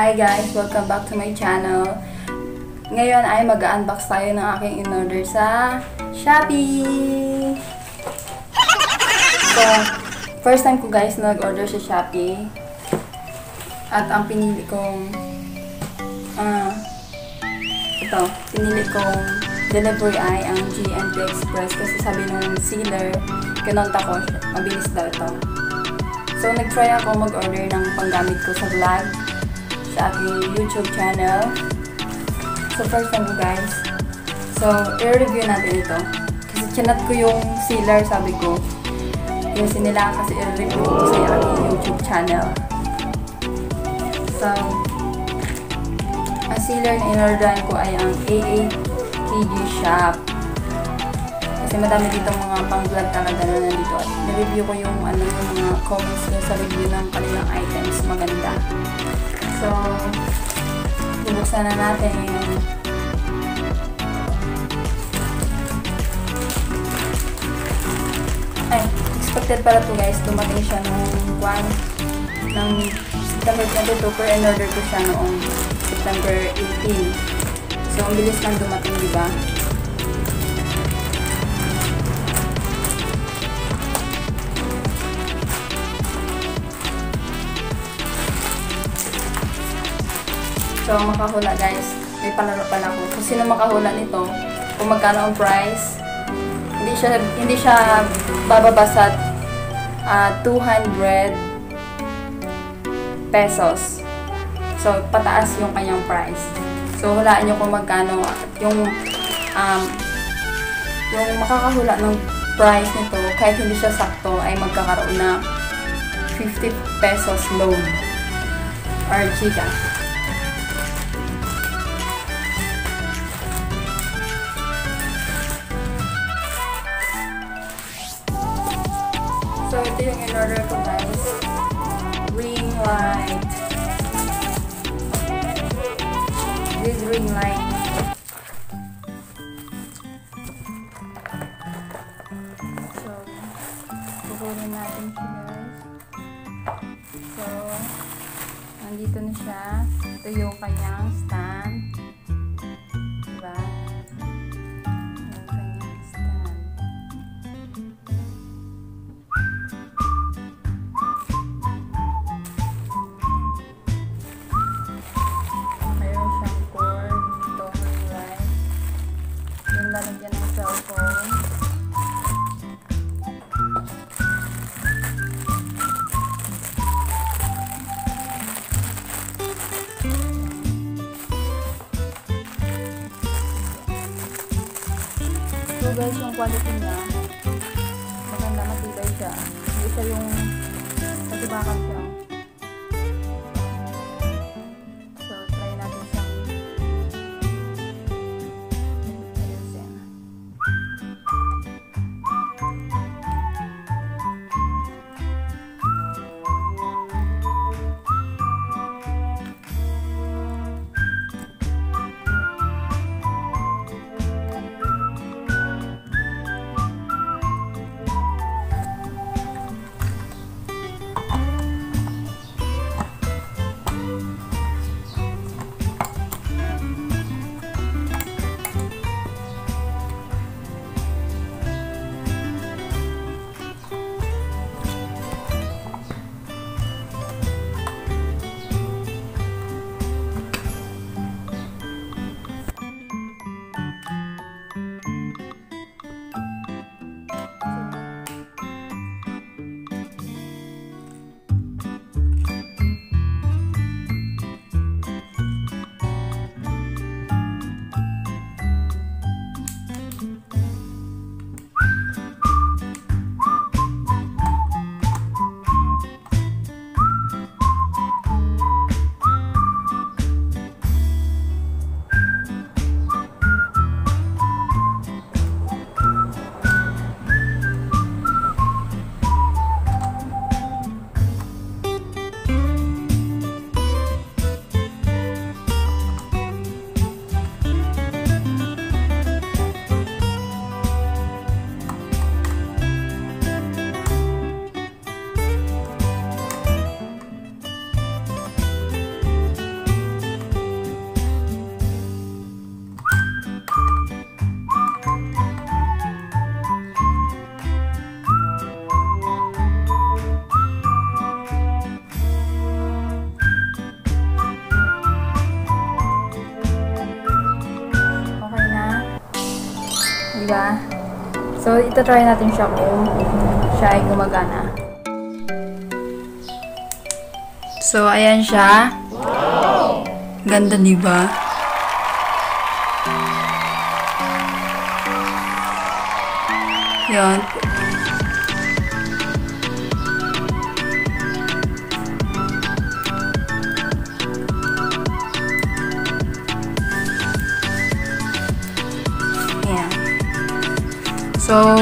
Hi guys! Welcome back to my channel. Ngayon ay mag-unbox tayo ng aking in-order sa Shopee. So, first time ko guys nag-order sa Shopee. At ang pinili kong delivery ay ang J&T Express kasi sabi ng seller, kinontak ko, mabilis daw ito. So, nag-try ako mag-order ng panggamit ko sa vlog sa aking YouTube channel. So, first time guys. So, i-review natin ito. Kasi chinat ko yung seller, sabi ko. Yung sinila kasi i-review ko sa aking YouTube channel. So, ang seller na in-orderan ko ay ang AATG shop. Kasi madami dito mga pang-vlog talaga na nandito. At na-review ko yung mga comments nyo sa review ng kanilang items. Maganda. So, bubuksan na natin. Ay, expected pala to guys. Dumating siya noong September 22 per in-order ko siya noong September 18. So, ang bilis lang dumating, diba? So, makahula guys. May palaro pala ako. Kung sino makahula nito, kung magkano ang price, hindi siya bababa sa 200 pesos. So, pataas yung kanyang price. So, hulaan nyo kung magkano yung makakahula ng price nito, kahit hindi siya sakto, ay magkakaroon na 50 pesos loan or chika. So, ito yung in-order ko guys. Ring light. This ring light. So, kukunin natin siya guys. So, nandito na siya. Ito yung kanyang stand. Diba? Lalagyan ng cellphone. So guys, yung quality niya, maganda, matibay siya. Hindi siya yung matibakan siya. diba? So, ito try natin siya kung siya ay gumagana. So, ayan siya. Wow! Ganda, diba? Yun. So,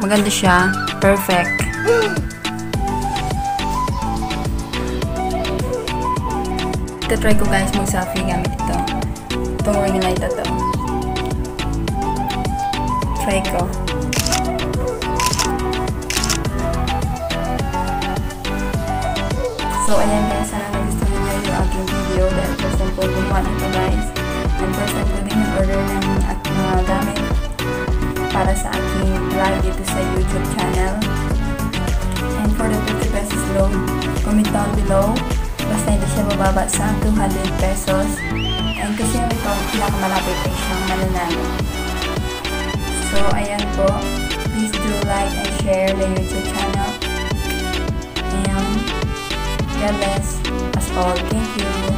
maganda siya. Perfect. Ito try ko guys mag-selfie gamit ito. Itong ring light na ito. Try ko. So, ayan guys. Sana gusto nyo yung aking video. Dahil first time po gumawa ito guys. And first time ko din nag-order ng aking mga gamit para sa aking vlog dito sa YouTube channel. And for the 50 pesos loan, comment down below. Basta hindi siya mababa sa 200 pesos. And kasi yung ito, pinakamalapit ay siyang mananalo. So, ayan po. Please do like and share the YouTube channel. And God bless us all. Thank you.